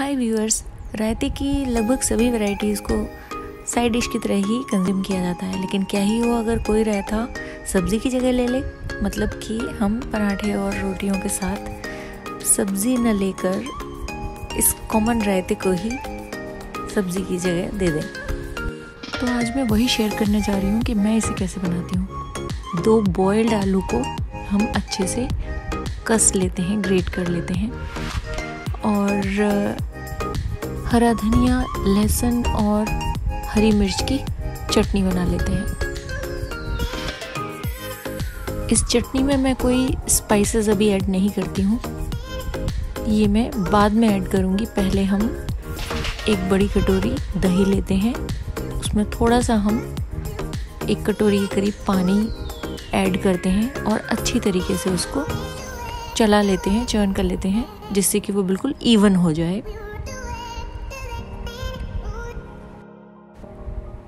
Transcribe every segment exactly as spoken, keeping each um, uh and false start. हाय viewers, रायते की लगभग सभी वैरायटीज़ को साइड डिश की तरह ही कंज्यूम किया जाता है, लेकिन क्या ही हो अगर कोई रायता सब्ज़ी की जगह ले ले। मतलब कि हम पराठे और रोटियों के साथ सब्ज़ी न लेकर इस कॉमन रायते को ही सब्ज़ी की जगह दे दें। तो आज मैं वही शेयर करने जा रही हूँ कि मैं इसे कैसे बनाती हूँ। दो बॉयल्ड आलू को हम अच्छे से कस लेते हैं, ग्रेट कर लेते हैं, और हरा धनिया, लहसुन और हरी मिर्च की चटनी बना लेते हैं। इस चटनी में मैं कोई स्पाइसेस अभी ऐड नहीं करती हूँ, ये मैं बाद में ऐड करूँगी। पहले हम एक बड़ी कटोरी दही लेते हैं, उसमें थोड़ा सा हम एक कटोरी के करीब पानी ऐड करते हैं और अच्छी तरीके से उसको चला लेते हैं, चर्न कर लेते हैं, जिससे कि वो बिल्कुल इवन हो जाए।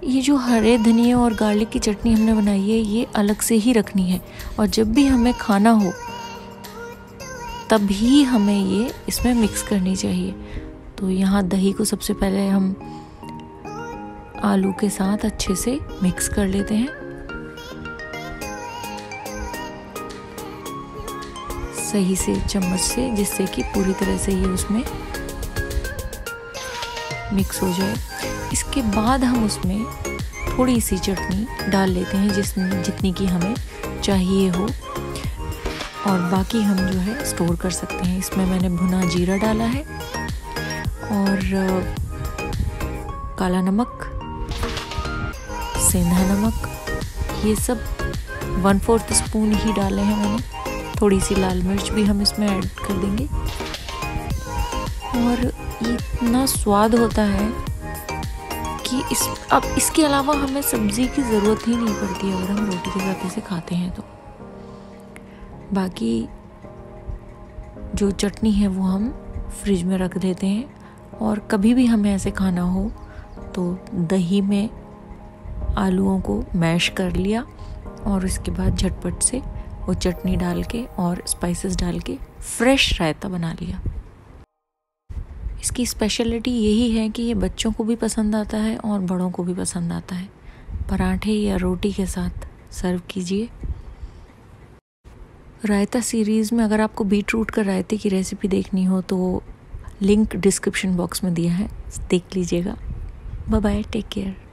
ये जो हरे धनिया और गार्लिक की चटनी हमने बनाई है, ये अलग से ही रखनी है, और जब भी हमें खाना हो तब ही हमें ये इसमें मिक्स करनी चाहिए। तो यहाँ दही को सबसे पहले हम आलू के साथ अच्छे से मिक्स कर लेते हैं। सही से चम्मच से, जिससे कि पूरी तरह से ये उसमें मिक्स हो जाए। इसके बाद हम उसमें थोड़ी सी चटनी डाल लेते हैं, जिस जितनी की हमें चाहिए हो, और बाकी हम जो है स्टोर कर सकते हैं। इसमें मैंने भुना जीरा डाला है और काला नमक, सेंधा नमक, ये सब वन फोर्थ स्पून ही डाले हैं मैंने। थोड़ी सी लाल मिर्च भी हम इसमें ऐड कर देंगे। और ये इतना स्वाद होता है कि इस अब इसके अलावा हमें सब्ज़ी की ज़रूरत ही नहीं पड़ती है, अगर हम रोटी के साथ इसे खाते हैं तो। बाकी जो चटनी है वो हम फ्रिज में रख देते हैं, और कभी भी हमें ऐसे खाना हो तो दही में आलूओं को मैश कर लिया और उसके बाद झटपट से वो चटनी डाल के और स्पाइसेस डाल के फ्रेश रायता बना लिया। इसकी स्पेशलिटी यही है कि ये बच्चों को भी पसंद आता है और बड़ों को भी पसंद आता है। पराठे या रोटी के साथ सर्व कीजिए। रायता सीरीज़ में अगर आपको बीटरूट का रायते की रेसिपी देखनी हो तो लिंक डिस्क्रिप्शन बॉक्स में दिया है, देख लीजिएगा। Bye bye, take care.